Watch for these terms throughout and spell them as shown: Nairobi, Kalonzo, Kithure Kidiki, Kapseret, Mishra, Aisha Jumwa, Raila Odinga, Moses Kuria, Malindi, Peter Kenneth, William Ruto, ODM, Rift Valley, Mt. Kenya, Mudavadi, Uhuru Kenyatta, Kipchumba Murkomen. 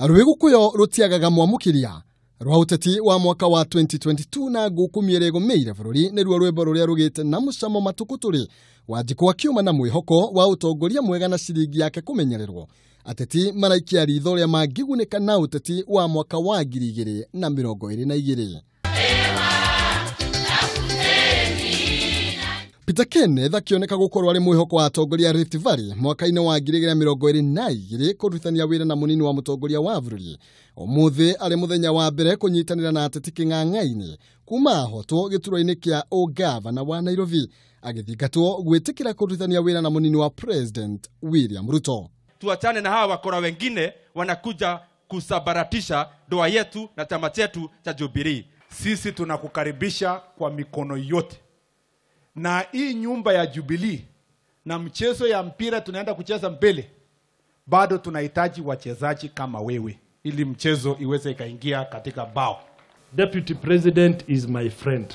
Aruwegukuyo rutiagaga muamukiria. Ruhautati wa mwaka wa 2022 na gukumierego meire vururi neru aruweba ruria rugete na musamo matukuturi. Wajikuwa kiuma na mwihoko wa utogoria mwega na shirigi yake kumenyererwo. Ateti maraikia ridhole ya magiguneka na utati wa mwaka wa girigiri na mirongoiri na igiri. Peter Kenneth akioneka gukorwa ari muhoko wa atongoria Rift Valley mwaka-ini wa 2022 kurutithania wira na munini wa mutongoria wa Vururi. Umuthi ari muthenya wa mbere kunyitanira na ateti king'ang'aini kuma hoto gituro-ini kia ugavana wa Nairobi agithingatwo gwitikira kurutithania wira na munini wa President William Ruto. Tuachane na hawa wakora wengine wanakuja kusabaratisha doa yetu na chama chetu cha Jubilee. Sisi tunakukaribisha kwa mikono yote. Na hii nyumba ya Jubilee na mchezo ya mpira tunaenda kucheza mbele, bado tunahitaji wachezaji kama wewe ili mchezo iweze ikaingia katika bao. Deputy President is my friend.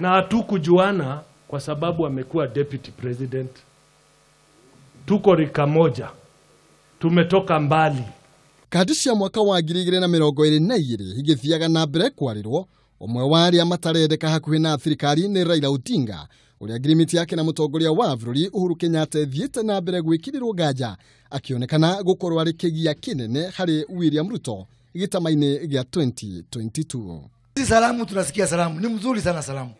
Na hatukujuana kwa sababu amekuwa Deputy President. Tuko rika moja. Tumetoka mbali. Kadisha mwaka wa 2022 igithiaga na mbere kwarirwo. Omwewari amatarereka hakuhi na thirikari ni Raila Odinga. Uli agreement yake na mutongoria wa Vururi Uhuru Kenyatta thiete na mbere gwikirirwo gaja. Akionekana gukorwa ari kigia kinene hari William Ruto gitamaine gia 2022. Salamu tunasikia salamu. Ni mzuri sana salamu.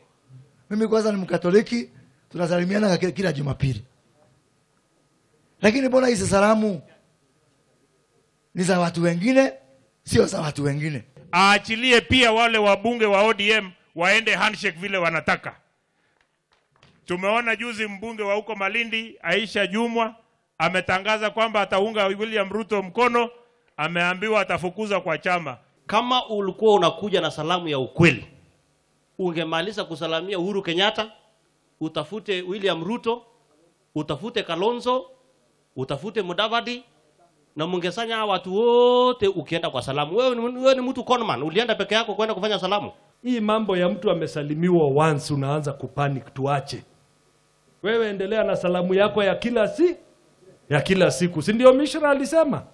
Mimi kwanza ni Mkatoliki, tunasalimiana kila Jumapili. Lakini bona hizi salamu ni za watu wengine, sio za watu wengine. Aachilie pia wale wabunge wa ODM waende handshake vile wanataka. Tumeona juzi mbunge wa huko Malindi, Aisha Jumwa, ametangaza kwamba ataunga William Ruto mkono, ameambiwa atafukuza kwa chama. Kama ulikuwa unakuja na salamu ya ukweli, ungemaliza kusalamia Uhuru Kenyatta, utafute William Ruto, utafute Kalonzo, utafute Mudavadi, na mungesanya watu wote ukienda kwa salamu. Wewe ni mtu conman, ulienda peke yako kwenda kufanya salamu. Hii mambo ya mtu amesalimiwa once unaanza kupanic, tuache. Wewe endelea na salamu yako ya kila siku. Si ndio Mishra alisema?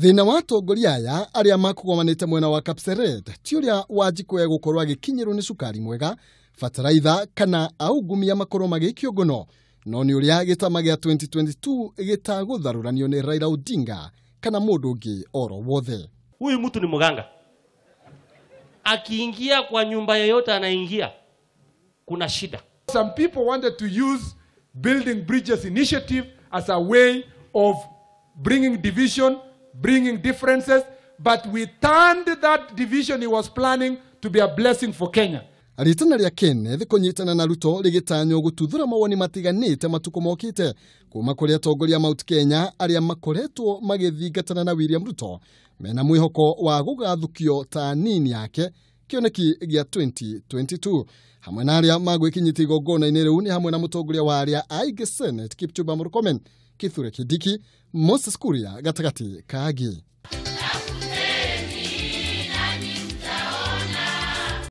Thina watu goriaya aria makugomanite mwena wa Kapseret tiuria wajikoya gukorwa gikinyirwo ni sukari mwega, fataraitha kana augumia makoro magikiogono. Noni uria gitama gia 2022 gitagutharuranio ni Raila Odinga kana mundu ungi oro wothe. Huyu mtu ni muganga. Akiingia kwa nyumba yoyote anaingia, kuna shida. Some people wanted to use Building Bridges initiative as a way of bringing division, bringing differences, but we turned that division he was planning to be a blessing for Kenya. Alitana ria Kenneth kunyitana na Ruto ligitanyo gututhura mawoni matiganite matuko mokite kuma kuri atongoria Mt. Kenya aria makoretwo magithingatana na William Ruto mena mwihoko wa gugathukio ta nini yake kioneki gia 2022 hamwe na aria magwikinyita igongona ineriuni hamwe na mutongoria wa aria aige Senate Kipchumba Murkomen, Kithure Kidiki, Moses Kuria gatagati kaagi.